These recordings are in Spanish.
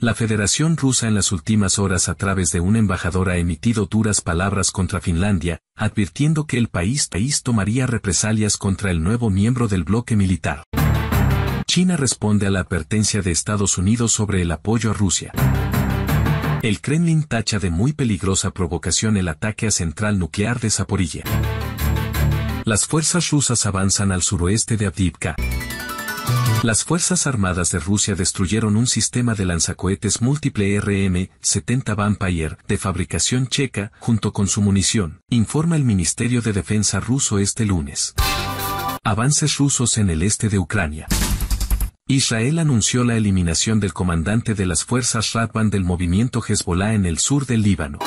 La Federación Rusa en las últimas horas a través de una embajadora ha emitido duras palabras contra Finlandia, advirtiendo que el país tomaría represalias contra el nuevo miembro del bloque militar. China responde a la advertencia de Estados Unidos sobre el apoyo a Rusia. El Kremlin tacha de muy peligrosa provocación el ataque a central nuclear de Zaporiyia. Las fuerzas rusas avanzan al suroeste de Avdiivka. Las Fuerzas Armadas de Rusia destruyeron un sistema de lanzacohetes múltiple RM-70 Vampire de fabricación checa, junto con su munición, informa el Ministerio de Defensa ruso este lunes. Avances rusos en el este de Ucrania. Israel anunció la eliminación del comandante de las fuerzas Radwan del movimiento Hezbolá en el sur del Líbano.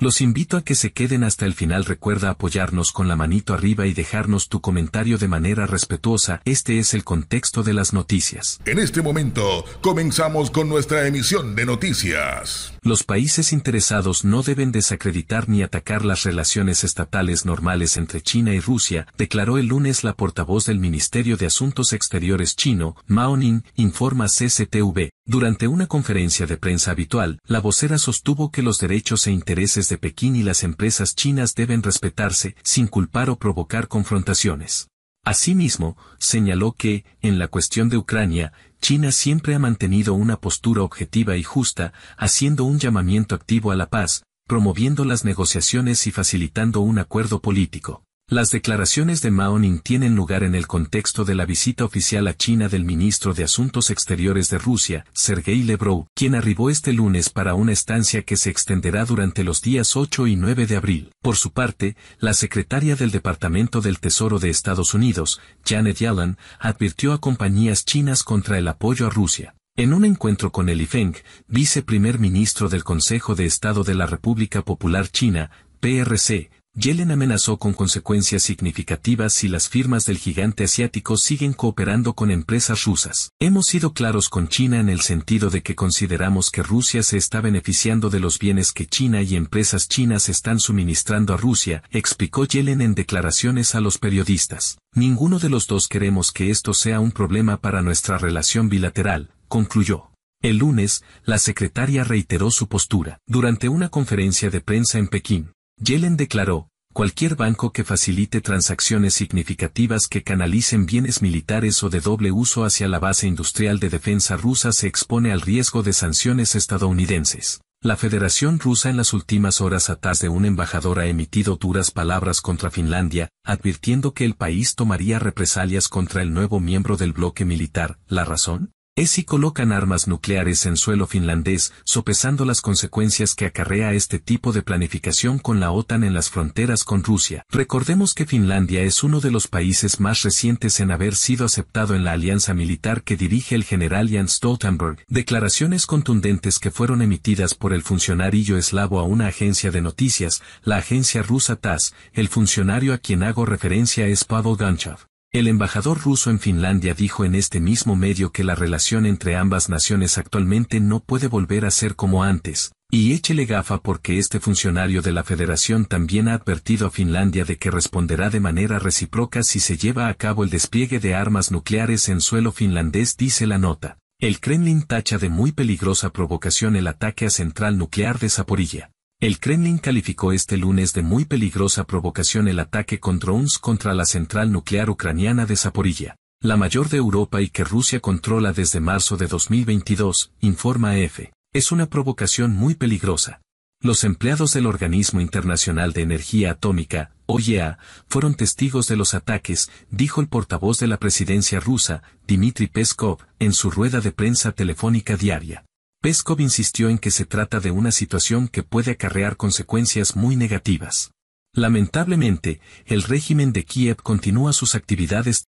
Los invito a que se queden hasta el final. Recuerda apoyarnos con la manito arriba y dejarnos tu comentario de manera respetuosa. Este es el contexto de las noticias. En este momento, comenzamos con nuestra emisión de noticias. Los países interesados no deben desacreditar ni atacar las relaciones estatales normales entre China y Rusia, declaró el lunes la portavoz del Ministerio de Asuntos Exteriores chino, Mao Ning, informa CCTV. Durante una conferencia de prensa habitual, la vocera sostuvo que los derechos e intereses de Pekín y las empresas chinas deben respetarse, sin culpar o provocar confrontaciones. Asimismo, señaló que, en la cuestión de Ucrania, China siempre ha mantenido una postura objetiva y justa, haciendo un llamamiento activo a la paz, promoviendo las negociaciones y facilitando un acuerdo político. Las declaraciones de Mao Ning tienen lugar en el contexto de la visita oficial a China del ministro de Asuntos Exteriores de Rusia, Sergei Lavrov, quien arribó este lunes para una estancia que se extenderá durante los días 8 y 9 de abril. Por su parte, la secretaria del Departamento del Tesoro de Estados Unidos, Janet Yellen, advirtió a compañías chinas contra el apoyo a Rusia. En un encuentro con el Li Feng, viceprimer ministro del Consejo de Estado de la República Popular China, PRC, Yellen amenazó con consecuencias significativas si las firmas del gigante asiático siguen cooperando con empresas rusas. Hemos sido claros con China en el sentido de que consideramos que Rusia se está beneficiando de los bienes que China y empresas chinas están suministrando a Rusia, explicó Yellen en declaraciones a los periodistas. Ninguno de los dos queremos que esto sea un problema para nuestra relación bilateral, concluyó. El lunes, la secretaria reiteró su postura. Durante una conferencia de prensa en Pekín, Yellen declaró, cualquier banco que facilite transacciones significativas que canalicen bienes militares o de doble uso hacia la base industrial de defensa rusa se expone al riesgo de sanciones estadounidenses. La Federación Rusa en las últimas horas atrás de un embajador ha emitido duras palabras contra Finlandia, advirtiendo que el país tomaría represalias contra el nuevo miembro del bloque militar. ¿La razón? Es si colocan armas nucleares en suelo finlandés, sopesando las consecuencias que acarrea este tipo de planificación con la OTAN en las fronteras con Rusia. Recordemos que Finlandia es uno de los países más recientes en haber sido aceptado en la alianza militar que dirige el general Jan Stoltenberg. Declaraciones contundentes que fueron emitidas por el funcionario eslavo a una agencia de noticias, la agencia rusa TASS. El funcionario a quien hago referencia es Pavel Ganchov. El embajador ruso en Finlandia dijo en este mismo medio que la relación entre ambas naciones actualmente no puede volver a ser como antes, y échele gafa porque este funcionario de la Federación también ha advertido a Finlandia de que responderá de manera recíproca si se lleva a cabo el despliegue de armas nucleares en suelo finlandés, dice la nota. El Kremlin tacha de muy peligrosa provocación el ataque a central nuclear de Zaporiyia. El Kremlin calificó este lunes de muy peligrosa provocación el ataque con drones contra la central nuclear ucraniana de Zaporiyia, la mayor de Europa y que Rusia controla desde marzo de 2022, informa EFE. Es una provocación muy peligrosa. Los empleados del Organismo Internacional de Energía Atómica, OIEA, fueron testigos de los ataques, dijo el portavoz de la presidencia rusa, Dmitry Peskov, en su rueda de prensa telefónica diaria. Peskov insistió en que se trata de una situación que puede acarrear consecuencias muy negativas. Lamentablemente, el régimen de Kiev continúa sus actividades,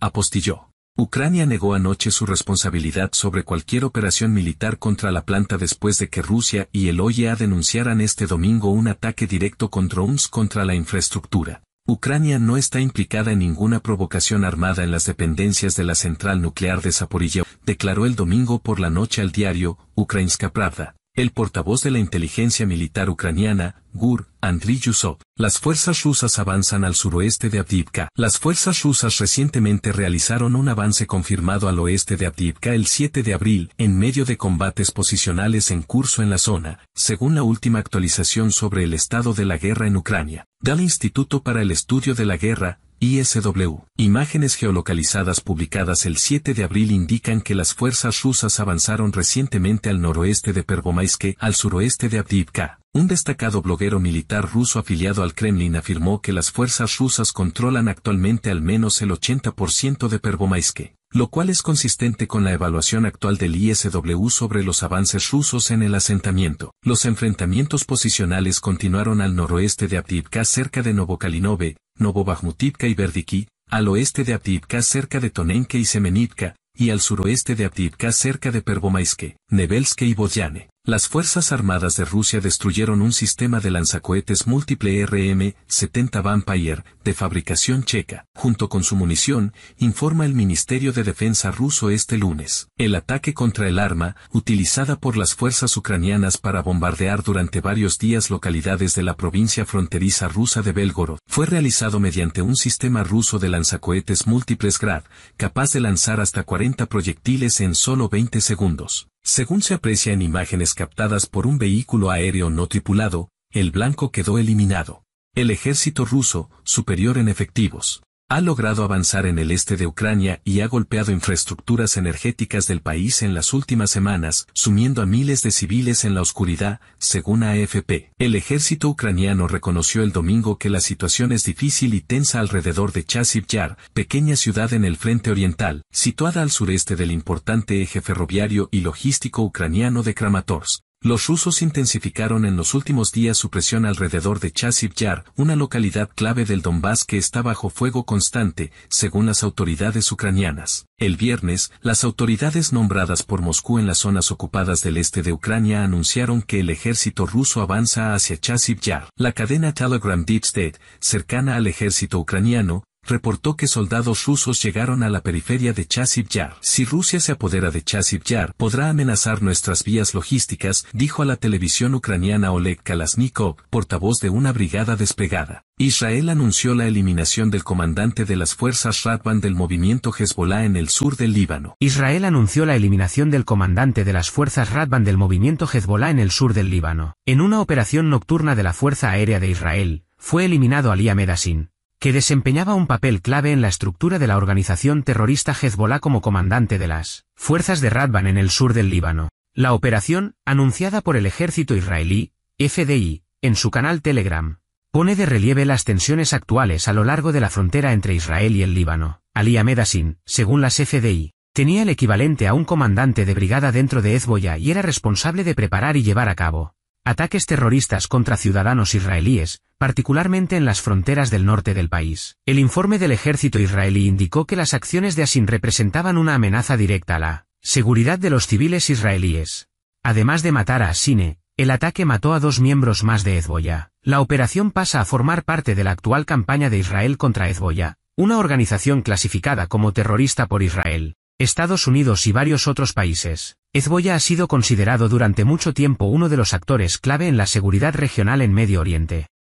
apostilló. Ucrania negó anoche su responsabilidad sobre cualquier operación militar contra la planta después de que Rusia y el OIEA denunciaran este domingo un ataque directo con drones contra la infraestructura. Ucrania no está implicada en ninguna provocación armada en las dependencias de la central nuclear de Zaporiyia, declaró el domingo por la noche al diario Ukrainska Pravda. El portavoz de la inteligencia militar ucraniana, GUR, Andriy Yusov, las fuerzas rusas avanzan al suroeste de Avdiivka. Las fuerzas rusas recientemente realizaron un avance confirmado al oeste de Avdiivka el 7 de abril, en medio de combates posicionales en curso en la zona, según la última actualización sobre el estado de la guerra en Ucrania, del Instituto para el Estudio de la Guerra, ISW. Imágenes geolocalizadas publicadas el 7 de abril indican que las fuerzas rusas avanzaron recientemente al noroeste de Pervomaiske, al suroeste de Avdiivka. Un destacado bloguero militar ruso afiliado al Kremlin afirmó que las fuerzas rusas controlan actualmente al menos el 80% de Pervomaiske, lo cual es consistente con la evaluación actual del ISW sobre los avances rusos en el asentamiento. Los enfrentamientos posicionales continuaron al noroeste de Avdiivka cerca de Novo Kalinove, Novo y Verdiki, al oeste de Avdiivka cerca de Tonenke y Semenitka, y al suroeste de Avdiivka cerca de Pervomaiske, Nebelske y Bojane. Las Fuerzas Armadas de Rusia destruyeron un sistema de lanzacohetes múltiple RM-70 Vampire, de fabricación checa, junto con su munición, informa el Ministerio de Defensa ruso este lunes. El ataque contra el arma, utilizada por las fuerzas ucranianas para bombardear durante varios días localidades de la provincia fronteriza rusa de Belgorod, fue realizado mediante un sistema ruso de lanzacohetes múltiples Grad, capaz de lanzar hasta 40 proyectiles en solo 20 segundos. Según se aprecia en imágenes captadas por un vehículo aéreo no tripulado, el blanco quedó eliminado. El ejército ruso, superior en efectivos, ha logrado avanzar en el este de Ucrania y ha golpeado infraestructuras energéticas del país en las últimas semanas, sumiendo a miles de civiles en la oscuridad, según AFP. El ejército ucraniano reconoció el domingo que la situación es difícil y tensa alrededor de Chasiv Yar, pequeña ciudad en el frente oriental, situada al sureste del importante eje ferroviario y logístico ucraniano de Kramatorsk. Los rusos intensificaron en los últimos días su presión alrededor de Chasiv Yar, una localidad clave del Donbass que está bajo fuego constante, según las autoridades ucranianas. El viernes, las autoridades nombradas por Moscú en las zonas ocupadas del este de Ucrania anunciaron que el ejército ruso avanza hacia Chasiv Yar. La cadena Telegram Deep State, cercana al ejército ucraniano, reportó que soldados rusos llegaron a la periferia de Chasiv Yar. Si Rusia se apodera de Chasiv Yar, podrá amenazar nuestras vías logísticas, dijo a la televisión ucraniana Oleg Kalasnikov, portavoz de una brigada desplegada. Israel anunció la eliminación del comandante de las fuerzas Radwan del movimiento Hezbolá en el sur del Líbano. Israel anunció la eliminación del comandante de las fuerzas Radwan del movimiento Hezbolá en el sur del Líbano. En una operación nocturna de la Fuerza Aérea de Israel, fue eliminado Ali Ahmed Asin, que desempeñaba un papel clave en la estructura de la organización terrorista Hezbolá como comandante de las fuerzas de Radwan en el sur del Líbano. La operación, anunciada por el ejército israelí, FDI, en su canal Telegram, pone de relieve las tensiones actuales a lo largo de la frontera entre Israel y el Líbano. Ali Ahmed Asin, según las FDI, tenía el equivalente a un comandante de brigada dentro de Hezbolá y era responsable de preparar y llevar a cabo ataques terroristas contra ciudadanos israelíes, particularmente en las fronteras del norte del país. El informe del ejército israelí indicó que las acciones de Asin representaban una amenaza directa a la seguridad de los civiles israelíes. Además de matar a Asine, el ataque mató a dos miembros más de Hezbolá. La operación pasa a formar parte de la actual campaña de Israel contra Hezbolá, una organización clasificada como terrorista por Israel, Estados Unidos y varios otros países. Hezbolá ha sido considerado durante mucho tiempo uno de los actores clave en la seguridad regional en Medio Oriente.